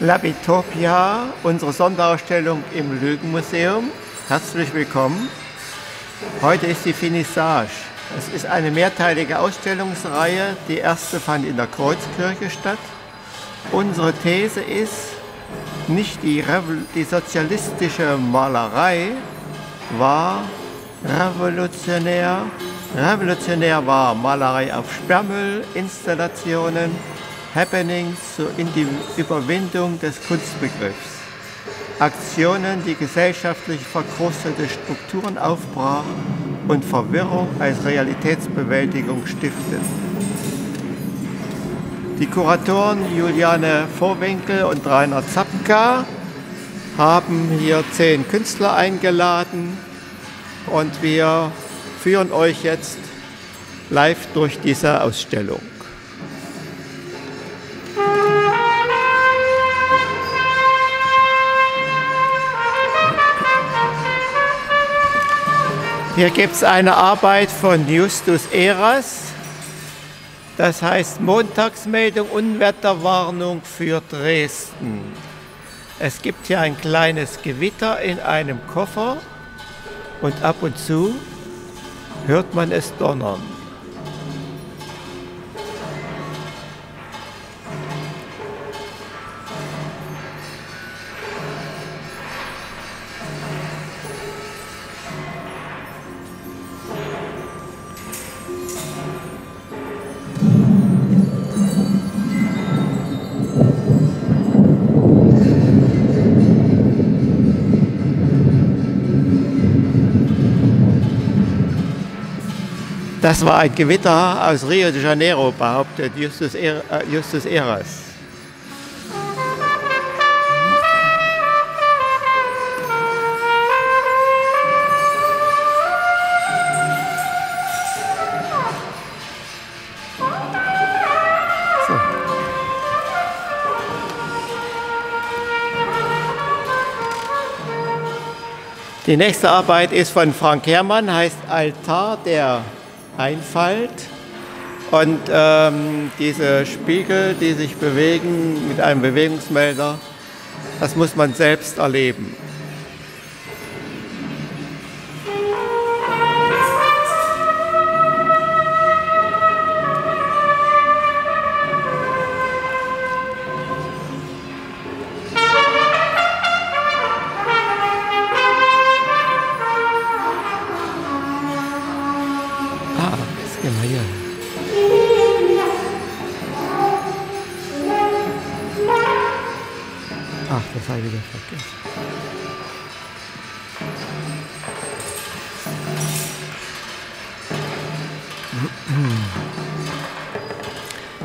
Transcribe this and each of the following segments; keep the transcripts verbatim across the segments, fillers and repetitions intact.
L'Abitopia, unsere Sonderausstellung im Lügenmuseum. Herzlich willkommen. Heute ist die Finissage. Es ist eine mehrteilige Ausstellungsreihe. Die erste fand in der Kreuzkirche statt. Unsere These ist, nicht die, die sozialistische Malerei war revolutionär. Revolutionär war Malerei auf Sperrmüll, Installationen, Happenings zur Überwindung des Kunstbegriffs. Aktionen, die gesellschaftlich verkrustete Strukturen aufbrachen und Verwirrung als Realitätsbewältigung stifteten. Die Kuratoren Juliane Vorwinkel und Reinhard Zabka haben hier zehn Künstler eingeladen und wir führen euch jetzt live durch diese Ausstellung. Hier gibt es eine Arbeit von Justus Eras. Das heißt Montagsmeldung, Unwetterwarnung für Dresden. Es gibt hier ein kleines Gewitter in einem Koffer und ab und zu hört man es donnern. Das war ein Gewitter aus Rio de Janeiro, behauptet Justus, er, Justus Eras. So. Die nächste Arbeit ist von Frank Herrmann, heißt Altar der Einfalt, und ähm, diese Spiegel, die sich bewegen mit einem Bewegungsmelder, das muss man selbst erleben.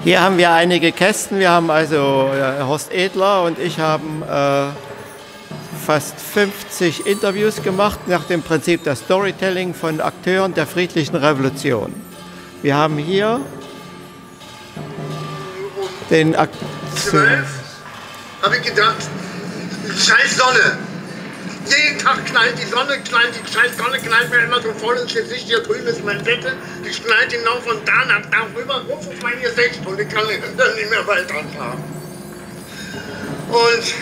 Hier haben wir einige Kästen. Wir haben also Horst Edler und ich haben äh, fast fünfzig Interviews gemacht nach dem Prinzip der Storytelling von Akteuren der friedlichen Revolution. Wir haben hier den Akt. zwölf habe ich gedacht, scheiß Sonne. Jeden Tag knallt die Sonne, knallt die scheiß Sonne, knallt mir immer so voll ins Gesicht. Hier drüben ist mein Deckel, die knallt genau von da nach da rüber, ruf auf mein Gesicht und ich kann dann nicht mehr weiterfahren. Und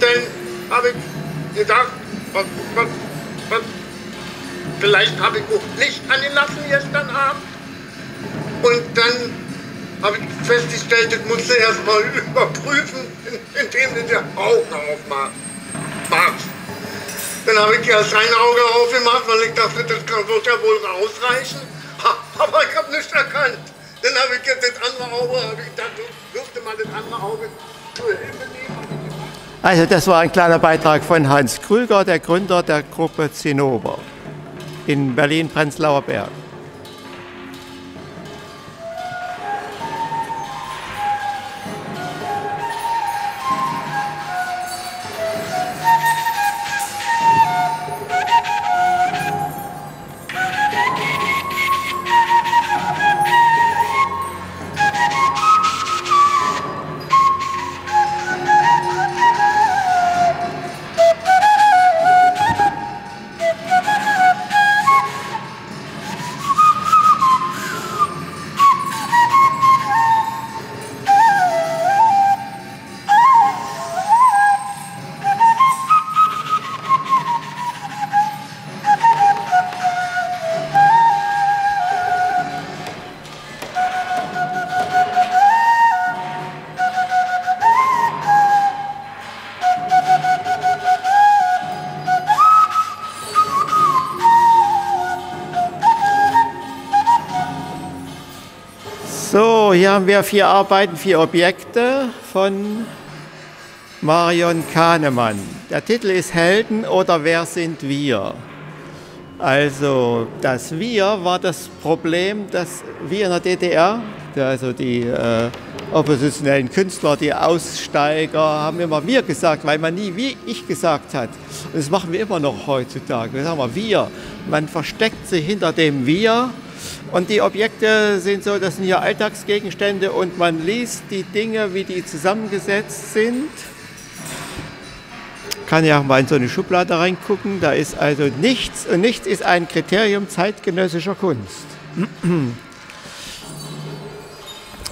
dann habe ich gedacht, was, was, was, vielleicht habe ich auch Licht angelassen gestern Abend. Und dann habe ich festgestellt, ich musste erst mal überprüfen, indem du dir Augen aufmachst. Dann habe ich erst ein Auge aufgemacht, weil ich dachte, das wird ja wohl ausreichen. Aber ich habe nichts erkannt. Dann habe ich jetzt das andere Auge, habe ich gedacht, du dürfte mal das andere Auge zur Hilfe nehmen. Also das war ein kleiner Beitrag von Hans Krüger, der Gründer der Gruppe Zinnober in Berlin-Prenzlauer Berg. hier haben wir vier Arbeiten, vier Objekte von Marion Kahnemann. Der Titel ist Helden oder wer sind wir? Also das Wir war das Problem, dass wir in der D D R, also die äh, oppositionellen Künstler, die Aussteiger, haben immer wir gesagt, weil man nie wie ich gesagt hat. Und das machen wir immer noch heutzutage. Wir sagen mal wir. Man versteckt sich hinter dem Wir. Und die Objekte sind so, das sind hier Alltagsgegenstände und man liest die Dinge, wie die zusammengesetzt sind. Kann ja auch mal in so eine Schublade reingucken, da ist also nichts und nichts ist ein Kriterium zeitgenössischer Kunst.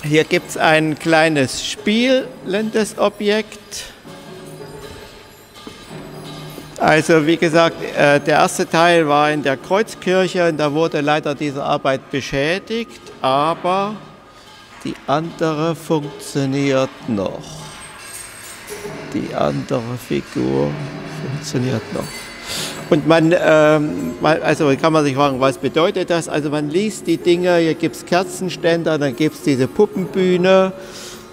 Hier gibt es ein kleines spielendes Objekt. Also wie gesagt, der erste Teil war in der Kreuzkirche und da wurde leider diese Arbeit beschädigt, aber die andere funktioniert noch. Die andere Figur funktioniert noch. Und man, ähm, also kann man sich fragen, was bedeutet das? Also man liest die Dinge, hier gibt es Kerzenständer, dann gibt es diese Puppenbühne,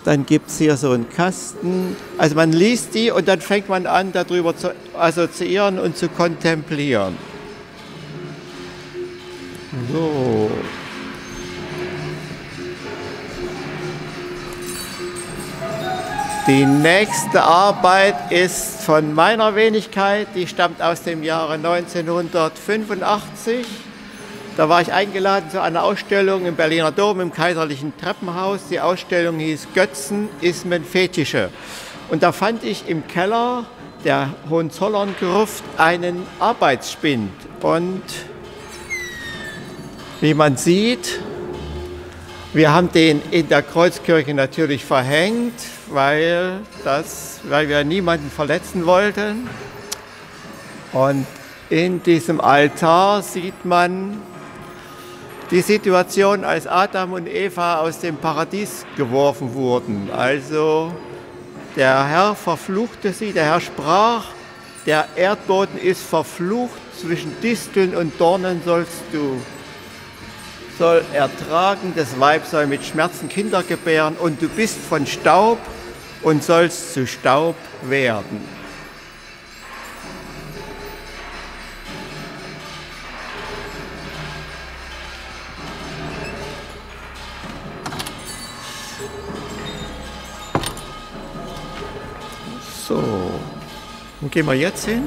dann gibt es hier so einen Kasten. Also man liest die und dann fängt man an, darüber zu assoziieren und zu kontemplieren. So. Die nächste Arbeit ist von meiner Wenigkeit, die stammt aus dem Jahre neunzehnhundertfünfundachtzig. Da war ich eingeladen zu einer Ausstellung im Berliner Dom im kaiserlichen Treppenhaus. Die Ausstellung hieß Götzen, Ismen, Fetische. Und da fand ich im Keller der Hohenzollerngruft einen Arbeitsspind. Und wie man sieht, wir haben den in der Kreuzkirche natürlich verhängt, weil, das, weil wir niemanden verletzen wollten. Und in diesem Altar sieht man die Situation, als Adam und Eva aus dem Paradies geworfen wurden. Also der Herr verfluchte sie, der Herr sprach, der Erdboden ist verflucht, zwischen Disteln und Dornen sollst du soll ertragen, das Weib soll mit Schmerzen Kinder gebären und du bist von Staub und sollst zu Staub werden. So, wo gehen wir jetzt hin?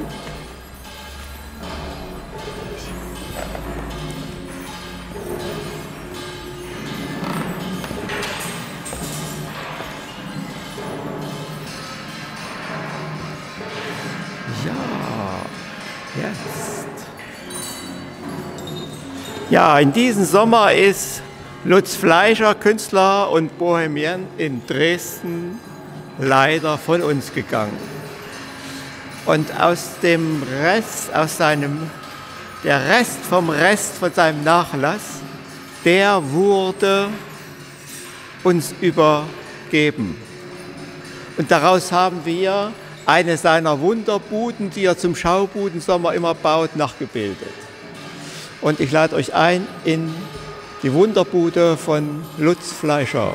Ja, in diesem Sommer ist Lutz Fleischer, Künstler und Bohemien in Dresden, leider von uns gegangen. Und aus dem Rest, aus seinem, der Rest vom Rest von seinem Nachlass, der wurde uns übergeben. Und daraus haben wir eine seiner Wunderbuden, die er zum Schaubudensommer immer baut, nachgebildet. Und ich lade euch ein in die Wunderbude von Lutz Fleischer.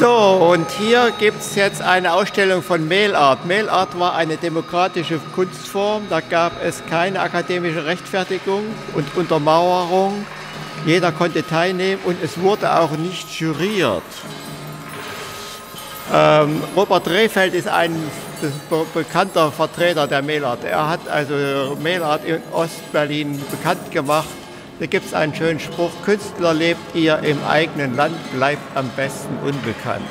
So, und hier gibt es jetzt eine Ausstellung von Mailart. Mailart war eine demokratische Kunstform, da gab es keine akademische Rechtfertigung und Untermauerung. Jeder konnte teilnehmen und es wurde auch nicht juriert. Ähm, Robert Rehfeld ist ein be bekannter Vertreter der Mailart. Er hat also Mailart in Ostberlin bekannt gemacht. Da gibt es einen schönen Spruch: Künstler lebt ihr im eigenen Land, bleibt am besten unbekannt.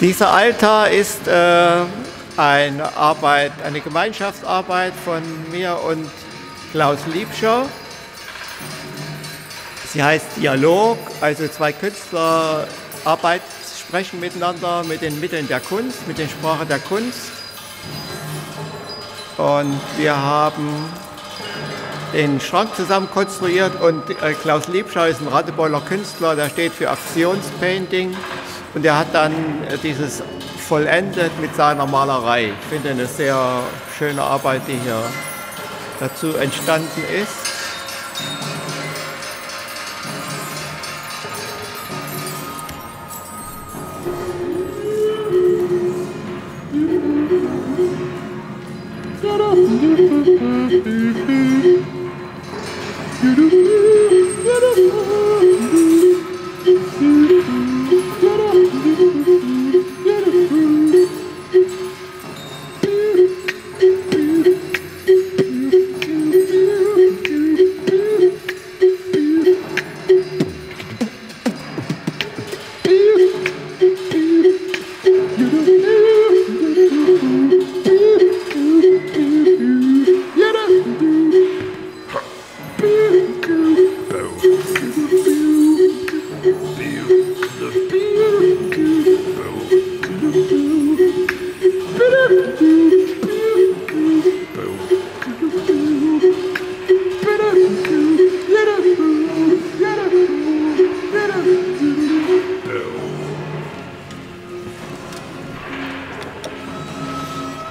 Dieser Altar ist äh, eine Arbeit, eine Gemeinschaftsarbeit von mir und Klaus Liebscher. Sie heißt Dialog, also zwei Künstler arbeiten, sprechen miteinander mit den Mitteln der Kunst, mit der Sprache der Kunst. Und wir haben den Schrank zusammen konstruiert und äh, Klaus Liebscher ist ein Rathebeuler Künstler, der steht für Aktionspainting. Und er hat dann dieses vollendet mit seiner Malerei. Ich finde eine sehr schöne Arbeit, die hier dazu entstanden ist.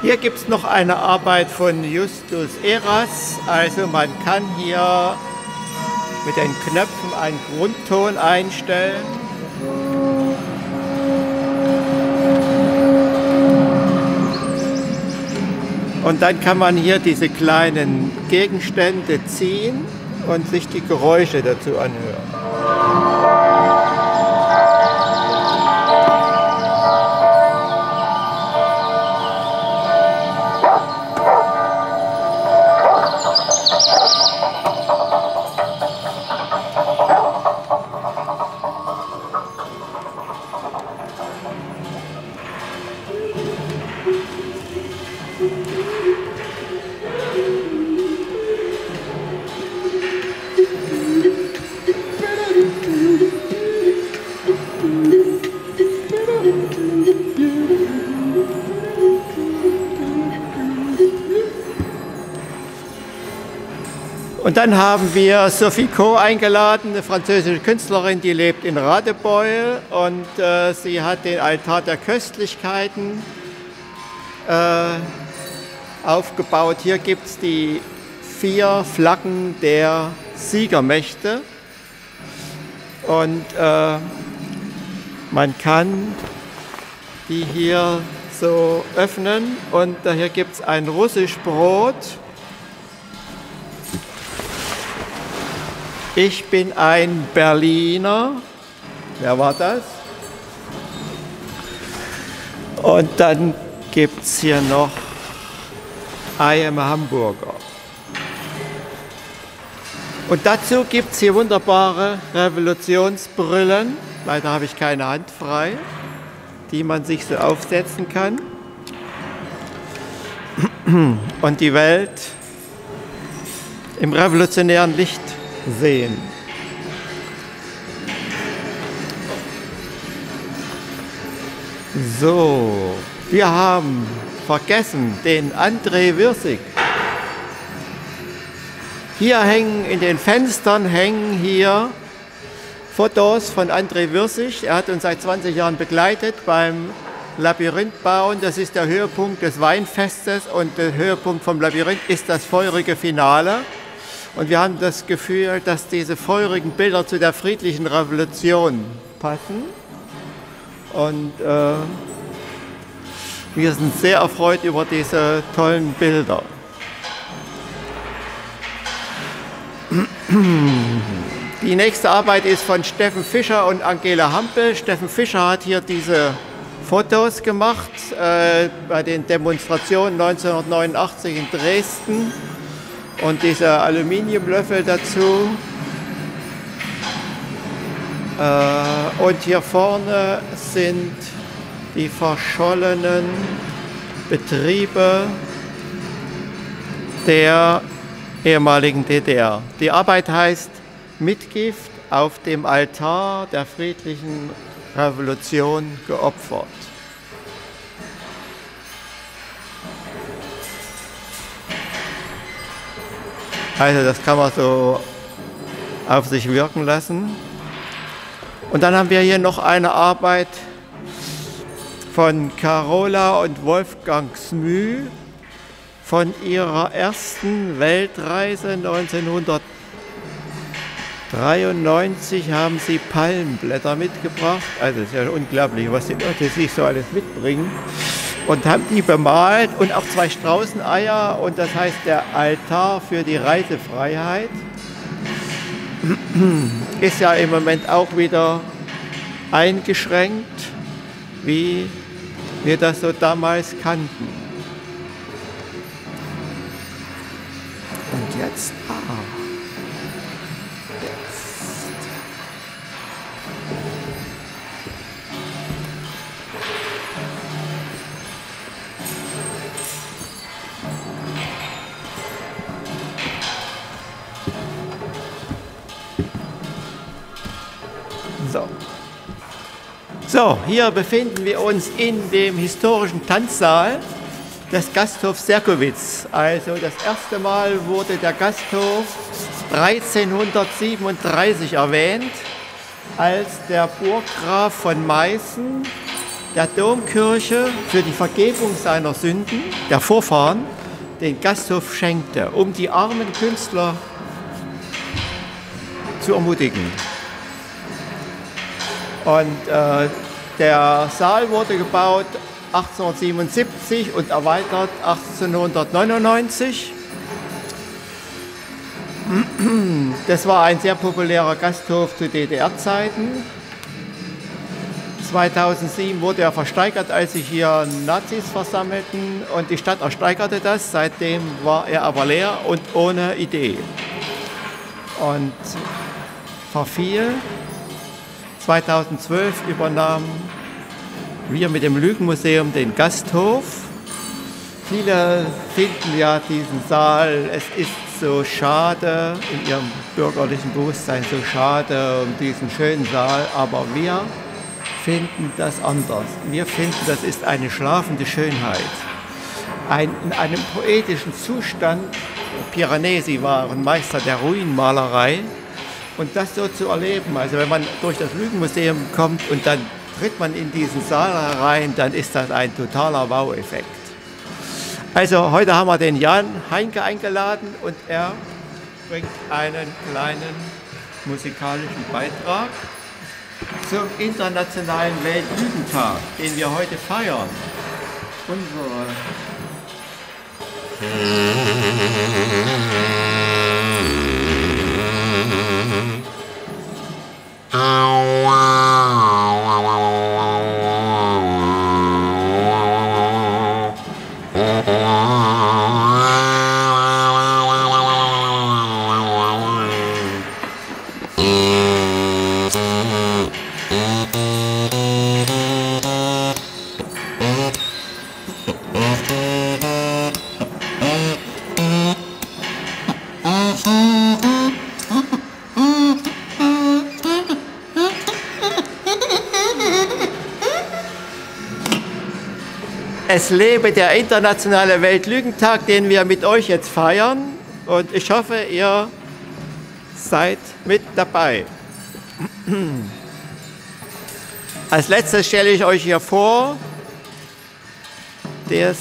Hier gibt es noch eine Arbeit von Justus Eras, also man kann hier mit den Knöpfen einen Grundton einstellen. Und dann kann man hier diese kleinen Gegenstände ziehen und sich die Geräusche dazu anhören. Und dann haben wir Sophie Coe eingeladen, eine französische Künstlerin, die lebt in Radebeul und äh, sie hat den Altar der Köstlichkeiten äh, aufgebaut. Hier gibt es die vier Flaggen der Siegermächte und äh, man kann die hier so öffnen und äh, hier gibt es ein russisch Brot. Ich bin ein Berliner. Wer war das? Und dann gibt es hier noch I am Hamburger. Und dazu gibt es hier wunderbare Revolutionsbrillen. Leider habe ich keine Hand frei, die man sich so aufsetzen kann. Und die Welt im revolutionären Licht sehen. So, wir haben vergessen den André Wirsig. Hier hängen, in den Fenstern hängen hier Fotos von André Wirsig. Er hat uns seit zwanzig Jahren begleitet beim Labyrinthbauen. Das ist der Höhepunkt des Weinfestes und der Höhepunkt vom Labyrinth ist das feurige Finale. Und wir haben das Gefühl, dass diese feurigen Bilder zu der friedlichen Revolution passen. Und äh, wir sind sehr erfreut über diese tollen Bilder. Die nächste Arbeit ist von Steffen Fischer und Angela Hampel. Steffen Fischer hat hier diese Fotos gemacht äh, bei den Demonstrationen neunzehnhundertneunundachtzig in Dresden. Und dieser Aluminiumlöffel dazu. Äh, und hier vorne sind die verschollenen Betriebe der ehemaligen D D R. Die Arbeit heißt Mitgift auf dem Altar der friedlichen Revolution geopfert. Also das kann man so auf sich wirken lassen. Und dann haben wir hier noch eine Arbeit von Carola und Wolfgang Smü von ihrer ersten Weltreise neunzehnhundertdreiundneunzig haben sie Palmblätter mitgebracht. Also es ist ja unglaublich, was die Leute sich so alles mitbringen. Und haben die bemalt und auch zwei Straußeneier und das heißt der Altar für die Reisefreiheit. Ist ja im Moment auch wieder eingeschränkt, wie wir das so damals kannten. Und jetzt, ah, jetzt. So. So, hier befinden wir uns in dem historischen Tanzsaal des Gasthofs Serkowitz. Also das erste Mal wurde der Gasthof dreizehnhundertsiebenunddreißig erwähnt, als der Burggraf von Meißen der Domkirche für die Vergebung seiner Sünden, der Vorfahren, den Gasthof schenkte, um die armen Künstler zu ermutigen. Und äh, der Saal wurde gebaut achtzehnhundertsiebenundsiebzig und erweitert achtzehnhundertneunundneunzig. Das war ein sehr populärer Gasthof zu D D R-Zeiten. zweitausendsieben wurde er versteigert, als sich hier Nazis versammelten und die Stadt ersteigerte das. Seitdem war er aber leer und ohne Idee und verfiel. zweitausendzwölf übernahmen wir mit dem Lügenmuseum den Gasthof. Viele finden ja diesen Saal, es ist so schade, in ihrem bürgerlichen Bewusstsein so schade um diesen schönen Saal, aber wir finden das anders. Wir finden, das ist eine schlafende Schönheit. Ein, in einem poetischen Zustand, Piranesi war ein Meister der Ruinenmalerei, und das so zu erleben, also wenn man durch das Lügenmuseum kommt und dann tritt man in diesen Saal rein, dann ist das ein totaler Wow-Effekt. Also heute haben wir den Jan Heinke eingeladen und er bringt einen kleinen musikalischen Beitrag zum Internationalen Weltlügentag, den wir heute feiern. Unsere Oh, wow, wow, wow. Es lebe der Internationale Weltlügentag, den wir mit euch jetzt feiern. und ich hoffe, ihr seid mit dabei. Als letztes stelle ich euch hier vor das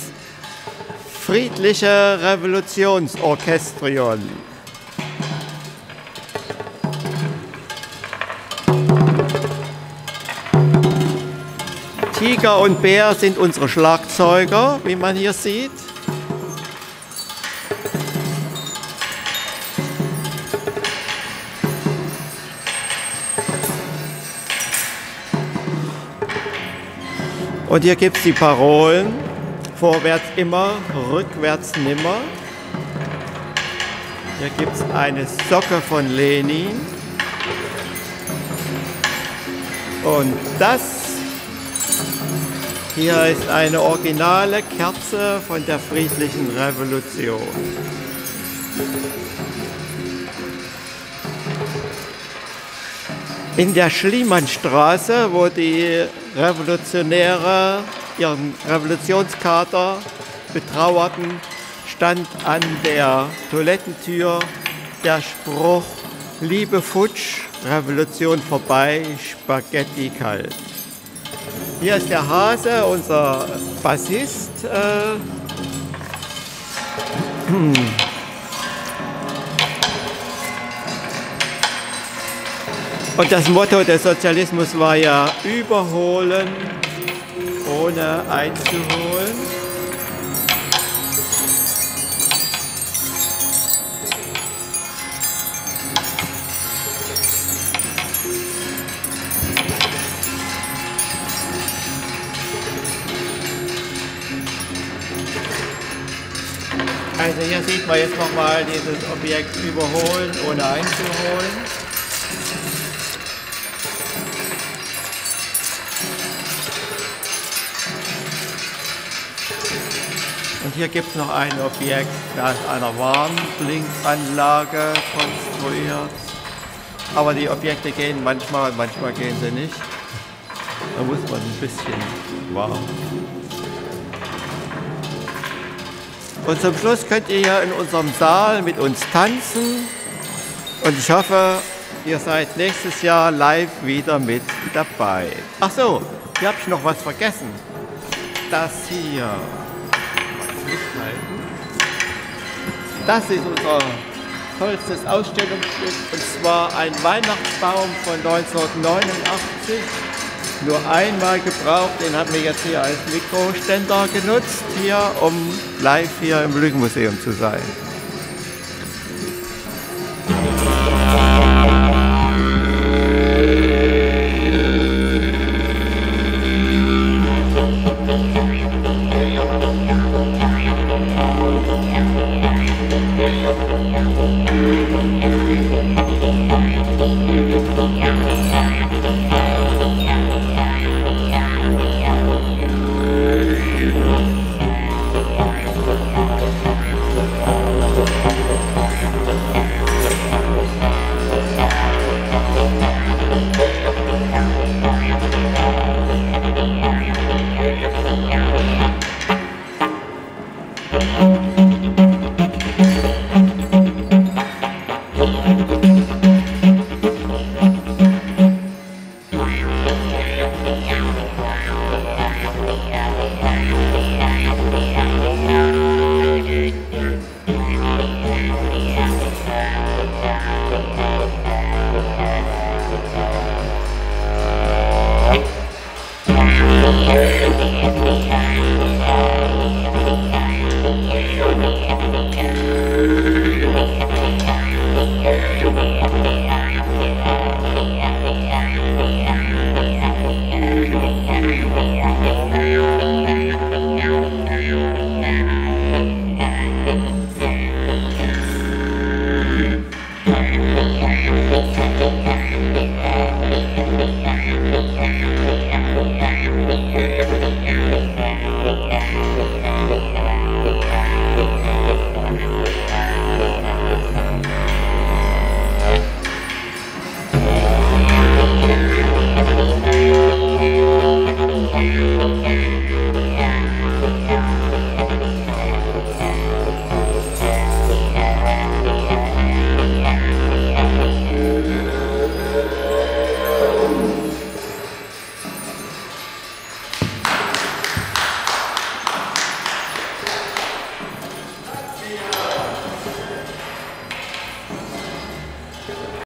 Friedliche Revolutionsorchestrion. Tiger und Bär sind unsere Schlagzeuger, wie man hier sieht. Und hier gibt es die Parolen, vorwärts immer, rückwärts nimmer. Hier gibt es eine Socke von Lenin. Und das hier ist eine originale Kerze von der Friedlichen Revolution. In der Schliemannstraße, wo die Revolutionäre ihren Revolutionskater betrauerten, stand an der Toilettentür der Spruch: Liebe Futsch, Revolution vorbei, Spaghetti kalt. Hier ist der Hase, unser Bassist. Und das Motto des Sozialismus war ja überholen, ohne einzuholen. Also hier sieht man jetzt nochmal dieses Objekt überholen, ohne einzuholen. Und hier gibt es noch ein Objekt, das ist einer Warnblinkanlage konstruiert. Aber die Objekte gehen manchmal, manchmal gehen sie nicht. Da muss man ein bisschen warten. Und zum Schluss könnt ihr hier in unserem Saal mit uns tanzen. Und ich hoffe, ihr seid nächstes Jahr live wieder mit dabei. Ach so, hier habe ich noch was vergessen. Das hier. Das ist unser tollstes Ausstellungsstück. Und zwar ein Weihnachtsbaum von neunzehnhundertneunundachtzig. Nur einmal gebraucht, den haben wir jetzt hier als Mikroständer genutzt, hier, um live hier im Lügenmuseum zu sein. Thank you.